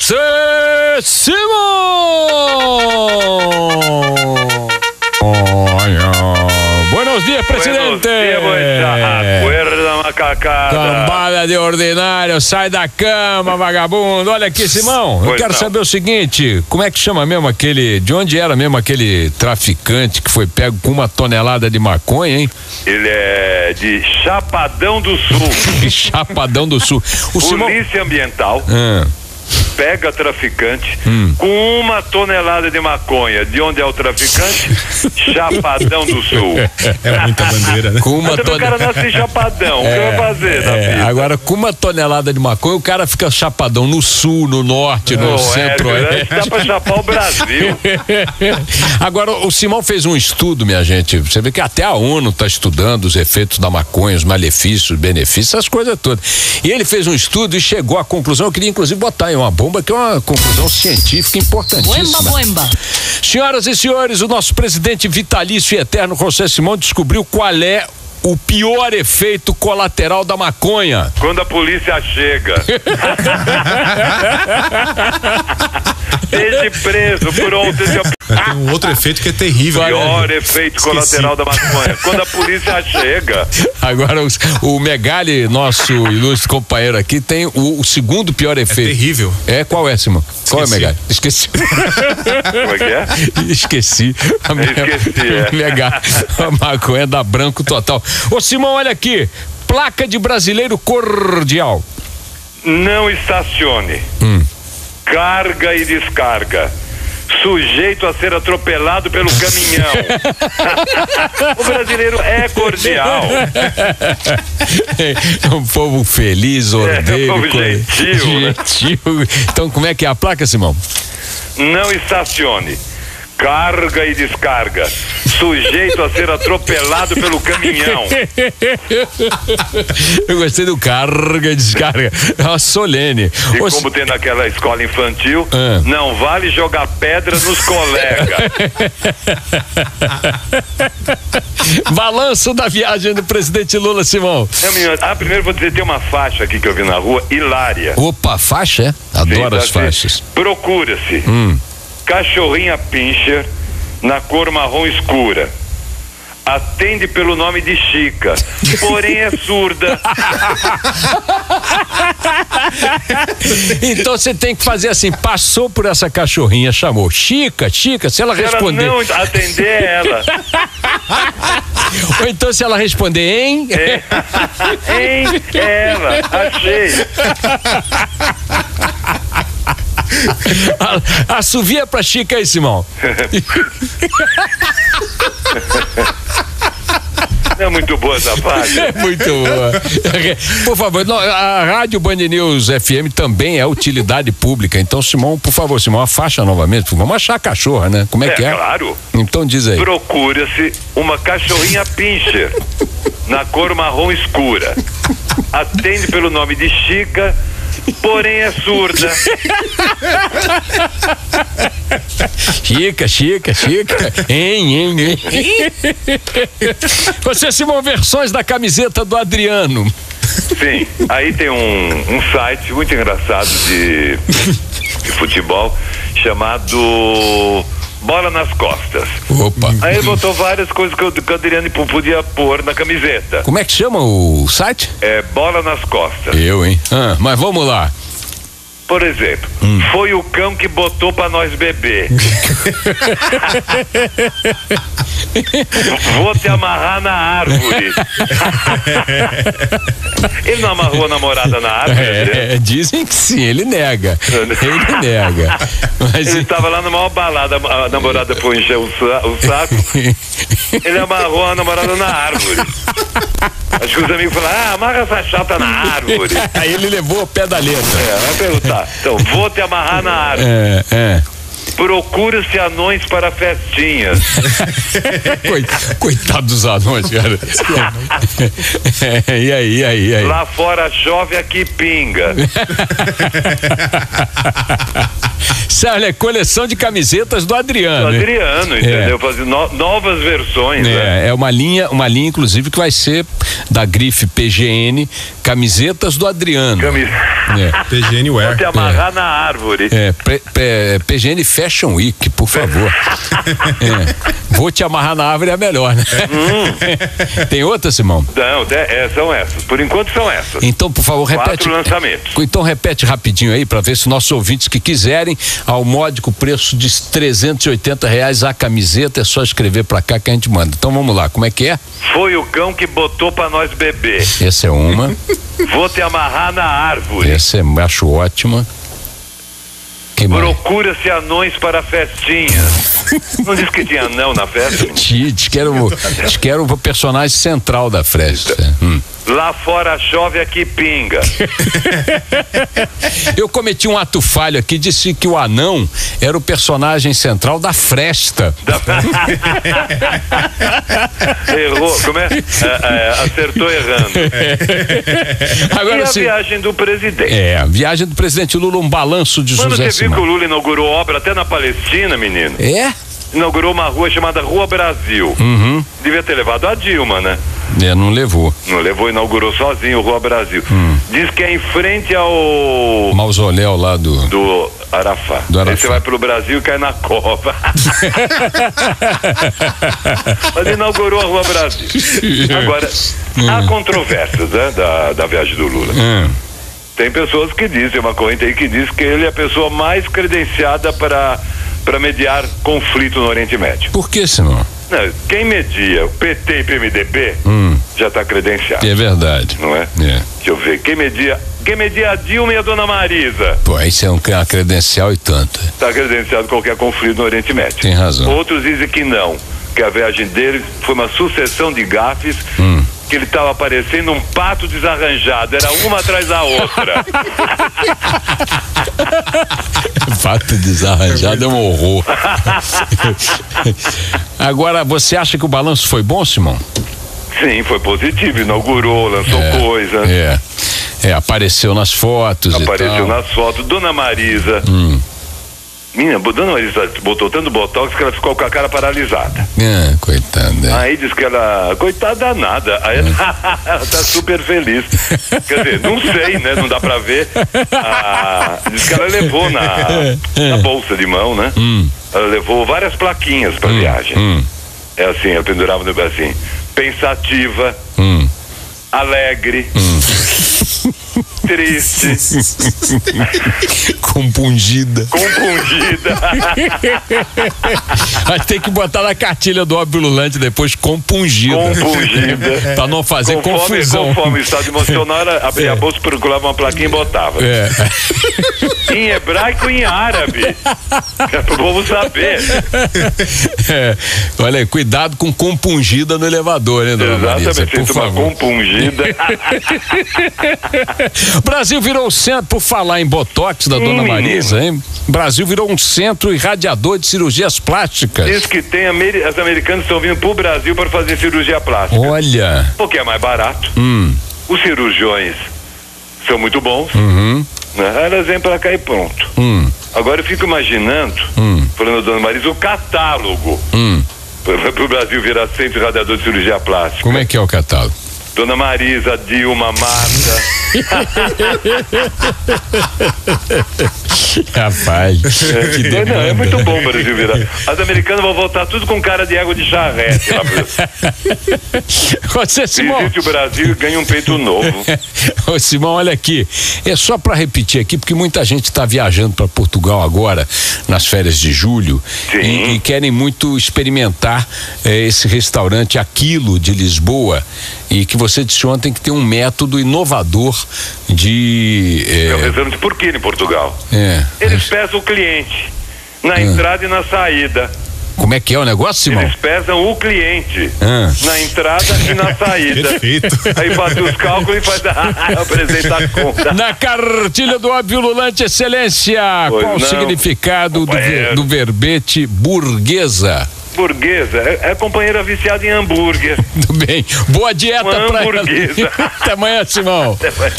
José Simão! Buenos días, presidente! Cambada de ordinário, sai da cama, vagabundo. Olha aqui, Simão, eu quero saber o seguinte, como é que chama mesmo aquele, de onde era mesmo aquele traficante que foi pego com 1 tonelada de maconha, hein? Ele é de Chapadão do Sul. Chapadão do Sul. O Polícia Ambiental pega traficante com 1 tonelada de maconha. De onde é o traficante? Chapadão do Sul. É muita bandeira, né? Com uma tonelada. O cara nasce chapadão, o que vai fazer na vida? Agora, com 1 tonelada de maconha, o cara fica chapadão no sul, no norte, no centro-oeste. Dá pra chapar o Brasil. Agora, o Simão fez um estudo, minha gente. Você vê que até a ONU tá estudando os efeitos da maconha, os malefícios, os benefícios, essas coisas todas. E ele fez um estudo e chegou à conclusão, eu queria inclusive botar em uma bomba, que é uma conclusão científica importantíssima. Boemba. Senhoras e senhores, o nosso presidente vitalício e eterno José Simão descobriu qual é o pior efeito colateral da maconha. Quando a polícia chega. Seja preso, pronto. Tem um outro efeito que é terrível. Pior efeito colateral da maconha. Quando a polícia chega. Agora, o Megali, nosso ilustre companheiro aqui, tem o segundo pior efeito. É terrível. É, qual é, Simão? Qual é, Megali? Esqueci. Como é que é? Esqueci. A maconha dá branco total. Ô, Simão, olha aqui. Placa de brasileiro cordial. Não estacione. Carga e descarga. Sujeito a ser atropelado pelo caminhão. O brasileiro é cordial. É um povo feliz, ordeiro. É um povo gentil, né? Então, como é que é a placa, Simão? Não estacione. Carga e descarga. Sujeito a ser atropelado pelo caminhão. Eu gostei do carga e descarga. É uma solene. E o como tem naquela escola infantil, não vale jogar pedra nos colegas. Balanço da viagem do presidente Lula, Simão. Primeiro vou dizer, tem uma faixa aqui que eu vi na rua, hilária. Opa, faixa, é? Adoro as faixas. Procura-se. Cachorrinha pincher na cor marrom escura. Atende pelo nome de Chica, porém é surda. Então você tem que fazer assim, passou por essa cachorrinha, chamou Chica, Chica, se ela responder... Ela não atender ela. Ou então se ela responder, hein? Hein, ela, achei. Assovia pra Chica aí, Simão. É muito boa essa parte. É muito boa. Por favor, a Rádio Band News FM também é utilidade pública. Então, Simão, por favor, Simão, a faixa novamente. Vamos achar a cachorra, né? Como é que é? Claro. Então diz aí. Procura-se uma cachorrinha pincher na cor marrom escura. Atende pelo nome de Chica, porém é surda. Chica, Chica, Chica. Hein. Vocês se vão versões da camiseta do Adriano. Sim, aí tem um site muito engraçado de futebol chamado Bola nas Costas. Opa. Aí ele botou várias coisas que o Adriano podia pôr na camiseta. Como é que chama o site? É Bola nas Costas. Eu, hein? Mas vamos lá. Por exemplo, foi o cão que botou pra nós beber. Vou te amarrar na árvore. Ele não amarrou a namorada na árvore? Né? Dizem que sim, ele nega. Ele nega. Mas ele tava lá numa balada, a namorada foi encher o saco. Ele amarrou a namorada na árvore. Acho que os amigos falaram, amarra essa chata na árvore. Aí ele levou o pé da letra. Vai perguntar. Então, vou te amarrar na árvore. Procura-se anões para festinhas. Coitado dos anões, cara. E aí? Lá fora chove, aqui pinga. Olha, coleção de camisetas do Adriano. Entendeu? Fazer novas versões. É uma linha, inclusive, que vai ser da grife PGN, camisetas do Adriano. PGN wear. Pode amarrar na árvore. PGN Fashion Week, por favor. Vou te amarrar na árvore é a melhor, né? Tem outra, Simão? Não, são essas. Por enquanto são essas. Então, por favor, repete. 4 lançamentos. Então, repete rapidinho aí, para ver se nossos ouvintes que quiserem, ao módico preço de R$380 a camiseta, é só escrever pra cá que a gente manda. Então vamos lá, como é que é? Foi o cão que botou pra nós beber. Essa é uma. Vou te amarrar na árvore. Essa eu acho ótima. Procura-se anões para festinhas. Não disse que tinha anão na festa? Diz que era o personagem central da festa. Lá fora chove, aqui pinga. Eu cometi um ato falho aqui, disse que o anão era o personagem central da festa. Errou, como é? Acertou errando. Agora, e a viagem do presidente? A viagem do presidente Lula, um balanço de José Simão. Você viu que o Lula inaugurou obra até na Palestina, menino? Inaugurou uma rua chamada Rua Brasil. Devia ter levado a Dilma, né? Não levou, inaugurou sozinho Rua Brasil. Diz que é em frente ao mausoléu lá do Arafá. Aí você vai pro Brasil e cai na cova. Mas inaugurou a Rua Brasil. Agora, há controvérsias, né, da viagem do Lula. Tem pessoas que dizem, uma corrente aí que diz que ele é a pessoa mais credenciada para mediar conflito no Oriente Médio. Por que, senão? Quem media, o PT e PMDB, já está credenciado. É verdade. Não é? Deixa eu ver, quem media a Dilma e a Dona Marisa. Isso é uma credencial e tanto. Está credenciado qualquer conflito no Oriente Médio. Tem razão. Outros dizem que não, que a viagem dele foi uma sucessão de gafes, que ele estava parecendo um pato desarranjado, era uma atrás da outra. Pato desarranjado é um horror. Agora, você acha que o balanço foi bom, Simão? Sim, foi positivo, inaugurou, lançou coisa. Apareceu nas fotos. Apareceu e tal. Nas fotos, Dona Marisa. Minha, Dona Marisa botou tanto botox que ela ficou com a cara paralisada. Coitada. Aí diz que ela, coitada nada, aí ela tá super feliz. Quer dizer, não sei, né? Não dá pra ver. Diz que ela levou na bolsa de mão, né? Ela levou várias plaquinhas pra viagem. É assim, ela pendurava no assim, pensativa, alegre, triste, compungida. Vai ter que botar na cartilha do obulante depois, compungida, pra não fazer confusão. Conforme o estado emocional, abria a bolsa, procurava uma plaquinha e botava. Em hebraico e em árabe. É pro povo saber. Olha aí, cuidado com compungida no elevador, né, dona Marisa? Exatamente, uma compungida. Brasil virou um centro, por falar em botox da Dona Marisa, hein? Brasil virou um centro irradiador de cirurgias plásticas. Diz que tem as americanas estão vindo pro Brasil para fazer cirurgia plástica. Olha. Porque é mais barato. Os cirurgiões são muito bons. Né? Elas vêm pra cá e pronto. Agora eu fico imaginando, falando da Dona Marisa, o catálogo pro Brasil virar centro irradiador de cirurgia plástica. Como é que é o catálogo? Dona Marisa, Dilma, Marta. Rapaz, é muito bom o Brasil virar. As americanas vão voltar tudo com cara de água de charrete. Você, Simão. Visite o Brasil e ganha um peito novo. Ô, Simão, olha aqui. É só para repetir aqui, porque muita gente está viajando para Portugal agora, nas férias de julho, e querem muito experimentar esse restaurante Aquilo de Lisboa. E que você disse ontem que tem um método inovador de... É um restaurante por quilo em Portugal. Eles pesam o cliente na entrada e na saída. Como é que é o negócio, Simão? Eles pesam o cliente na entrada e na saída. Perfeito. Aí bate os cálculos e faz apresentar a conta. Na cartilha do óbvio lulante, excelência, pois qual o significado do verbete burguesa? Burguesa, é companheira viciada em hambúrguer. Tudo bem, boa dieta pra ela. Até amanhã, Simão. Até amanhã.